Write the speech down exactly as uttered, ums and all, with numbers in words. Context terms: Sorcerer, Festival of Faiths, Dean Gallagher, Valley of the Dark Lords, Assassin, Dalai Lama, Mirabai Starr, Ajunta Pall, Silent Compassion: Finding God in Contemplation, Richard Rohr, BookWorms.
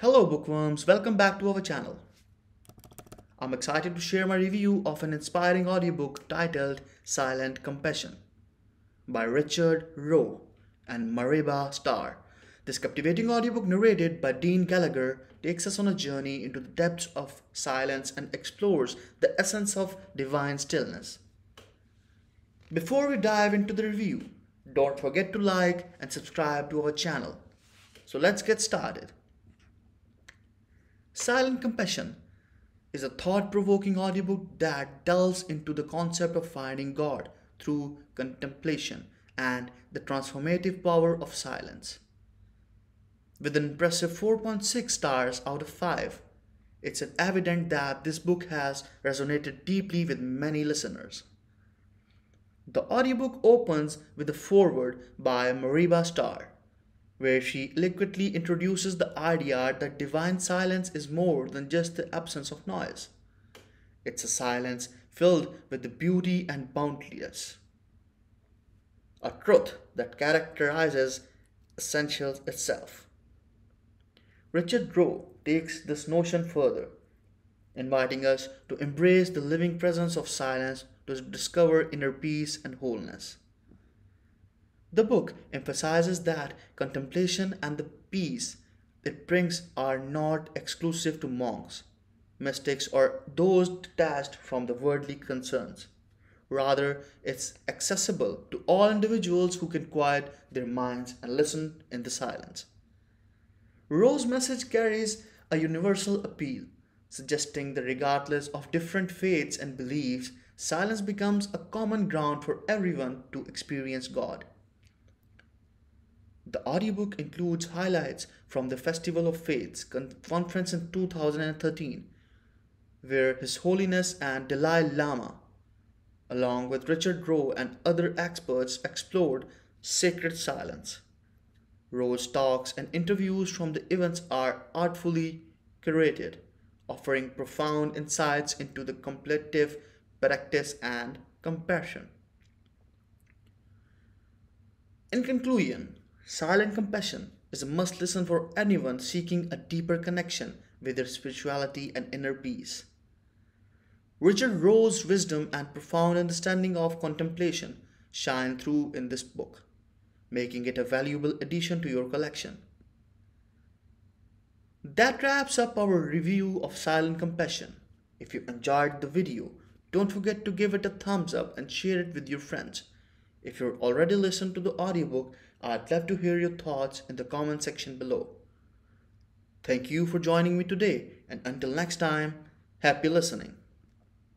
Hello bookworms, welcome back to our channel. I'm excited to share my review of an inspiring audiobook titled Silent Compassion by Richard Rohr and Mirabai Starr. This captivating audiobook narrated by Dean Gallagher takes us on a journey into the depths of silence and explores the essence of divine stillness. Before we dive into the review, don't forget to like and subscribe to our channel. So let's get started. Silent Compassion is a thought-provoking audiobook that delves into the concept of finding God through contemplation and the transformative power of silence. With an impressive four point six stars out of five, it's evident that this book has resonated deeply with many listeners. The audiobook opens with a foreword by Mirabai Starr, where she eloquently introduces the idea that divine silence is more than just the absence of noise. It's a silence filled with the beauty and boundlessness, a truth that characterizes essentials itself. Richard Rohr takes this notion further, inviting us to embrace the living presence of silence to discover inner peace and wholeness. The book emphasizes that contemplation and the peace it brings are not exclusive to monks, mystics, or those detached from the worldly concerns. Rather, it's accessible to all individuals who can quiet their minds and listen in the silence. Rohr's message carries a universal appeal, suggesting that regardless of different faiths and beliefs, silence becomes a common ground for everyone to experience God. The audiobook includes highlights from the Festival of Faiths conference in two thousand thirteen, where His Holiness and Dalai Lama, along with Richard Rohr and other experts, explored sacred silence. Rohr's talks and interviews from the events are artfully curated, offering profound insights into the contemplative practice and compassion. In conclusion, Silent Compassion is a must-listen for anyone seeking a deeper connection with their spirituality and inner peace. Richard Rohr's wisdom and profound understanding of contemplation shine through in this book, making it a valuable addition to your collection. That wraps up our review of Silent Compassion. If you enjoyed the video, don't forget to give it a thumbs up and share it with your friends. If you're already listened to the audiobook, I'd love to hear your thoughts in the comment section below. Thank you for joining me today, and until next time, happy listening.